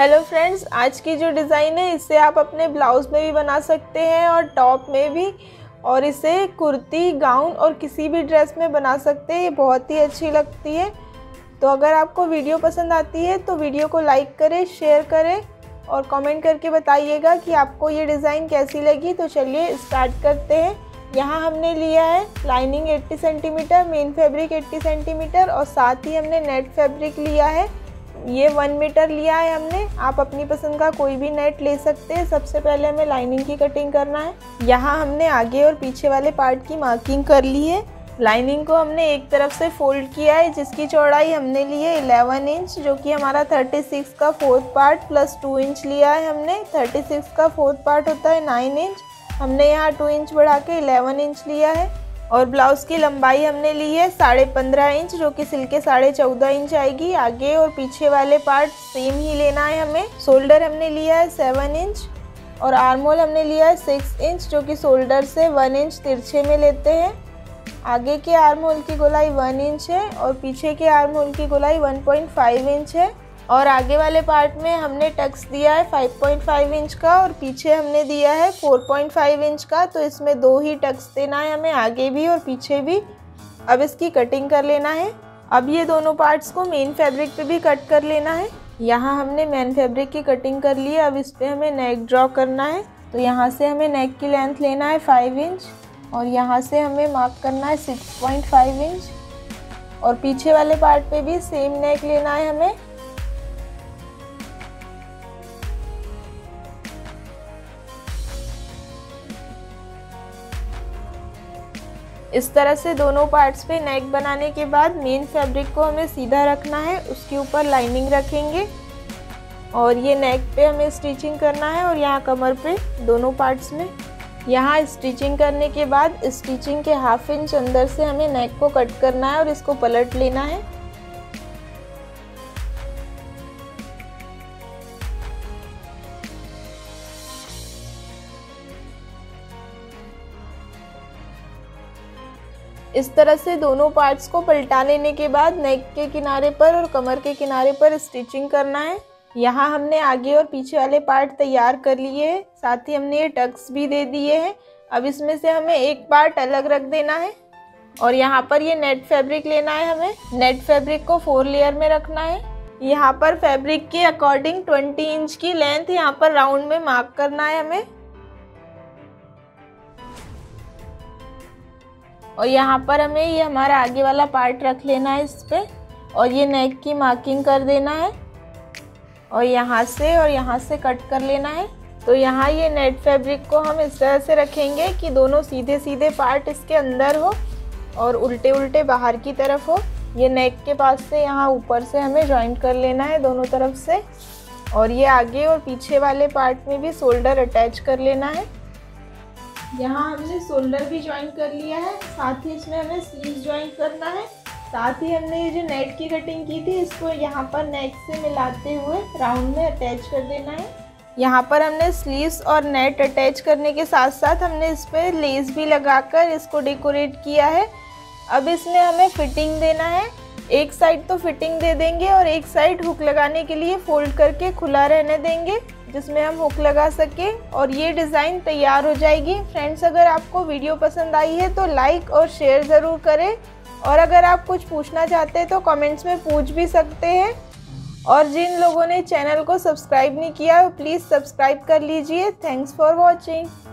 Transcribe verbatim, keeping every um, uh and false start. Hello friends, आज की जो डिज़ाइन है इसे आप अपने ब्लाउज़ में भी बना सकते हैं और टॉप में भी, और इसे कुर्ती, गाउन और किसी भी ड्रेस में बना सकते हैं। ये बहुत ही अच्छी लगती है। तो अगर आपको वीडियो पसंद आती है तो वीडियो को लाइक करें, शेयर करें और कमेंट करके बताइएगा कि आपको ये डिज़ाइन कैसी लगी। तो चलिए स्टार्ट करते हैं। यहाँ हमने लिया है लाइनिंग अस्सी सेंटीमीटर, मेन फैब्रिक अस्सी सेंटीमीटर और साथ ही हमने नेट फैब्रिक लिया है। ये वन मीटर लिया है हमने। आप अपनी पसंद का कोई भी नेट ले सकते हैं। सबसे पहले हमें लाइनिंग की कटिंग करना है। यहाँ हमने आगे और पीछे वाले पार्ट की मार्किंग कर ली है। लाइनिंग को हमने एक तरफ से फोल्ड किया है, जिसकी चौड़ाई हमने ली है ग्यारह इंच, जो कि हमारा छत्तीस का फोर्थ पार्ट प्लस दो इंच लिया है हमने। छत्तीस का फोर्थ पार्ट होता है नौ इंच, हमने यहाँ दो इंच बढ़ा के ग्यारह इंच लिया है। और ब्लाउज़ की लंबाई हमने ली है साढ़े पंद्रह इंच, जो कि सिल के साढ़े चौदह इंच आएगी। आगे और पीछे वाले पार्ट सेम ही लेना है हमें। शोल्डर हमने लिया है सेवन इंच और आर्म होल हमने लिया है सिक्स इंच, जो कि शोल्डर से वन इंच तिरछे में लेते हैं। आगे के आर्म होल की गोलाई वन इंच है और पीछे के आर्म होल की गोलाई वन पॉइंट फाइव इंच है। और आगे वाले पार्ट में हमने टक्स दिया है पाँच पॉइंट पाँच इंच का और पीछे हमने दिया है चार पॉइंट पाँच इंच का। तो इसमें दो ही टक्स देना है हमें, आगे भी और पीछे भी। अब इसकी कटिंग कर लेना है। अब ये दोनों पार्ट्स को मेन फैब्रिक पे भी कट कर लेना है। यहाँ हमने मेन फैब्रिक की कटिंग कर ली है। अब इस पर हमें नेक ड्रॉ करना है। तो यहाँ से हमें नेक की लेंथ लेना है फाइव इंच और यहाँ से हमें मार्क करना है सिक्स पॉइंट फाइव इंच। और पीछे वाले पार्ट पर भी सेम नेक लेना है हमें। इस तरह से दोनों पार्ट्स पे नेक बनाने के बाद मेन फैब्रिक को हमें सीधा रखना है, उसके ऊपर लाइनिंग रखेंगे और ये नेक पे हमें स्टिचिंग करना है और यहाँ कमर पे दोनों पार्ट्स में। यहाँ स्टिचिंग करने के बाद स्टिचिंग के हाफ इंच अंदर से हमें नेक को कट करना है और इसको पलट लेना है। इस तरह से दोनों पार्ट्स को पलटा लेने के बाद नेक के किनारे पर और कमर के किनारे पर स्टिचिंग करना है। यहाँ हमने आगे और पीछे वाले पार्ट तैयार कर लिए हैं, साथ ही हमने ये टक्स भी दे दिए हैं। अब इसमें से हमें एक पार्ट अलग रख देना है और यहाँ पर ये नेट फैब्रिक लेना है हमें। नेट फैब्रिक को फोर लेयर में रखना है। यहाँ पर फैब्रिक के अकॉर्डिंग ट्वेंटी इंच की लेंथ यहाँ पर राउंड में मार्क करना है हमें। और यहाँ पर हमें ये हमारा आगे वाला पार्ट रख लेना है इस पर और ये नेक की मार्किंग कर देना है और यहाँ से और यहाँ से कट कर लेना है। तो यहाँ ये नेट फैब्रिक को हम इस तरह से रखेंगे कि दोनों सीधे सीधे पार्ट इसके अंदर हो और उल्टे उल्टे बाहर की तरफ हो। ये नेक के पास से यहाँ ऊपर से हमें जॉइंट कर लेना है दोनों तरफ से। और ये आगे और पीछे वाले पार्ट में भी शोल्डर अटैच कर लेना है। यहाँ हमने शोल्डर भी ज्वाइन कर लिया है, साथ ही इसमें हमें स्लीव ज्वाइन करना है। साथ ही हमने ये जो नेट की कटिंग की थी इसको यहाँ पर नेक से मिलाते हुए राउंड में अटैच कर देना है। यहाँ पर हमने स्लीव्स और नेट अटैच करने के साथ साथ हमने इस पर लेस भी लगाकर इसको डेकोरेट किया है। अब इसमें हमें फिटिंग देना है। एक साइड तो फिटिंग दे देंगे और एक साइड हुक लगाने के लिए फोल्ड करके खुला रहने देंगे, जिसमें हम हुक लगा सके और ये डिज़ाइन तैयार हो जाएगी। फ्रेंड्स, अगर आपको वीडियो पसंद आई है तो लाइक और शेयर ज़रूर करें और अगर आप कुछ पूछना चाहते हैं तो कमेंट्स में पूछ भी सकते हैं। और जिन लोगों ने चैनल को सब्सक्राइब नहीं किया वो प्लीज़ सब्सक्राइब कर लीजिए। Thanks for watching.